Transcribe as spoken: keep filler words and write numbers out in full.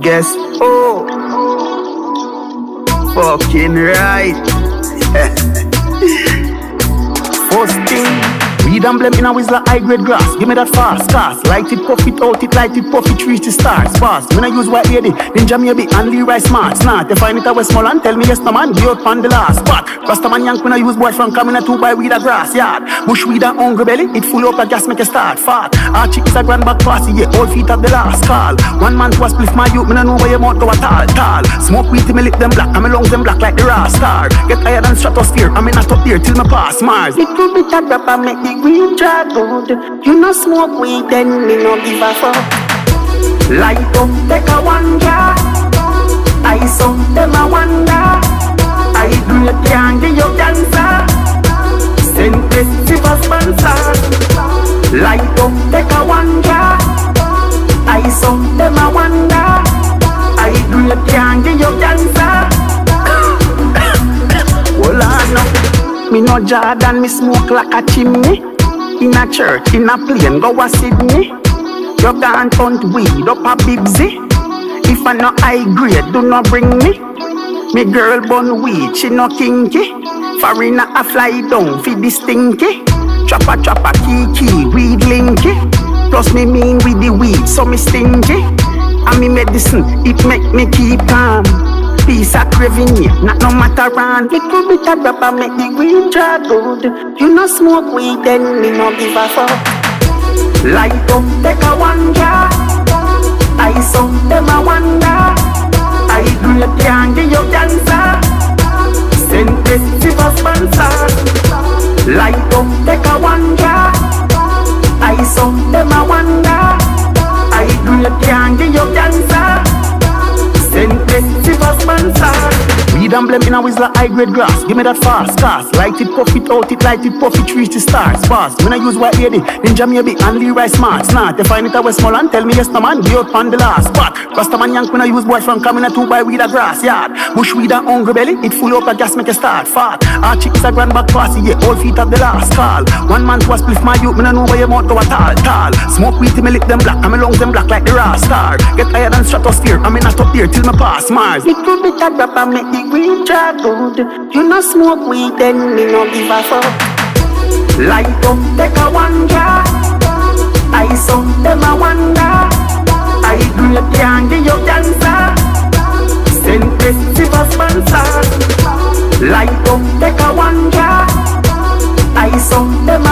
Guess who? Fucking right. First thing, weed and blem in a whistler high grade grass. Give me that fast, cast. Light it, puff it, out it, light it, puff it, reach the stars. Fast, when I use white lady, ninja maybe, and Leroy smart. Snart, they find it a West Moreland, tell me yes no man, be out on the last spot. Rastaman yank when I use boy from coming at two by weed a grass yard. Bush weed and hungry belly, it full up a gas make a start. Fat, our chick is a grand back classy, yeah, all feet at the last call. One man to a spliff my youth, me no know where you want go at all, tall. Smoke weed till me lip them black, and me lungs them black like the raw star. Get higher than stratosphere, and me not up there till me pass Mars. Little bit of rap and make the green dry good. You no smoke weed then me no give a fuck. Light up, take a one jar. Ice up, them a wonder. I do it can't give you dancer. Send this to a sponsor. Light up, take a one jar. Ice up, them a wonder. I do it can't give you dancer. Well I know. Me no Jordan, me smoke like a chimney. In a church, in a plane, go a Sydney. You can't hunt weed up a bibsy. If I no high grade, do not bring me. Me girl bun weed, she no kinky. Foreigner a fly down, feed the stinky. Chopper chopper kiki, weed linky. Plus me mean with the weed, so me stinky. And me medicine, it make me keep calm. Piece of craving, yeah, not no matter round. Little bit of rubber make the green draw good. You no smoke weed then me no give a fuck. Light up, take a one jar. Ice up, them a wonder. I do it can't give you dancer. Send this to a sponsor. Light up, take a one jar. Ice up, them a wonder. I do it can't give you dancer. Weed and blem in a whistler high grade grass. Give me that fast, cast. Light it, puff it, out it, light it, puff it, reach the stars. Fast, when I use white lady, ninja maybe, and Leroy smart. Snart, they find it a West Moreland, tell me yes no man, be out on the last spot. Rastaman yank when I use boy from coming at two by weed a grass yard. Bush weed and hungry belly, it full up a gas make a start. Fat, our chick is a grand back classy, yeah, all feet at the last call. One man to a spliff my youth, me no know where you want go at all, tall. Smoke weed till me lip them black, and me lungs them black like the raw star. Get higher than stratosphere, and me not up there till me pass Mars. Little bit of rap and make the green dry good. You no smoke weed then me no give a fuck. Light up, take a one jar. Ice up, them a wonder. I do it can't give you dancer. Send this to a sponsor. Light up, take a one jar. Ice up, them